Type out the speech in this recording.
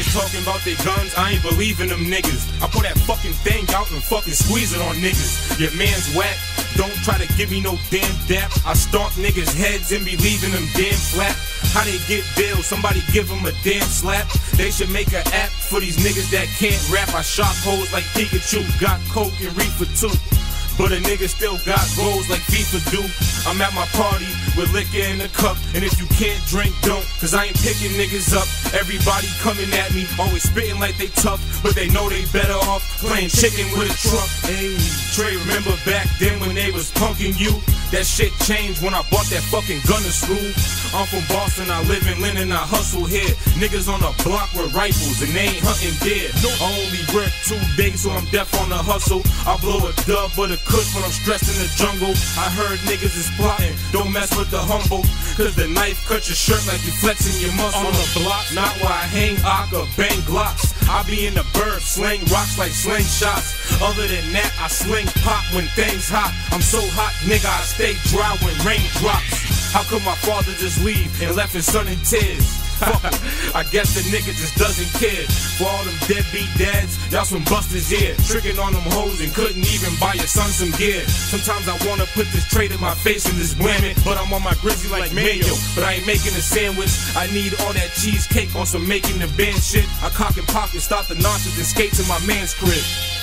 niggas talking about their guns, I ain't believing them niggas. I pull that fucking thing out and fucking squeeze it on niggas. Your man's whack, don't try to give me no damn dap. I stomp niggas' heads and be leaving them damn flat. How they get billed, somebody give them a damn slap. They should make an app for these niggas that can't rap. I shop hoes like Pikachu, got coke and reefer too. But a nigga still got goals like FIFA do. I'm at my party with liquor in the cup, and if you can't drink, don't, cause I ain't picking niggas up. Everybody coming at me, always spitting like they tough, but they know they better off playing chicken with a truck. Hey, Trey, remember back then when they was punking you? That shit changed when I bought that fucking gun to school. I'm from Boston, I live in Lynn, I hustle here. Niggas on the block with rifles and they ain't hunting deer. I only work 2 days, so I'm deaf on the hustle. I blow a dub with a cook when I'm stressed in the jungle. I heard niggas is plotting, don't mess with the humble, cause the knife cut your shirt like you flexing your muscle. On the block, not where I hang, I could bang glocks. I be in the burbs, sling rocks like slingshots. Other than that, I sling pop when things hot. I'm so hot, nigga, I stay dry when rain drops. How could my father just leave and left his son in tears? I guess the nigga just doesn't care. For all them deadbeat dads, y'all some busters, yeah. Tricking on them hoes and couldn't even buy your son some gear. Sometimes I wanna put this trait in my face and just blame it, but I'm on my grizzly like mayo. But I ain't making a sandwich, I need all that cheesecake on some making the band shit. I cock and pop and stop the nonsense and skate to my man's crib.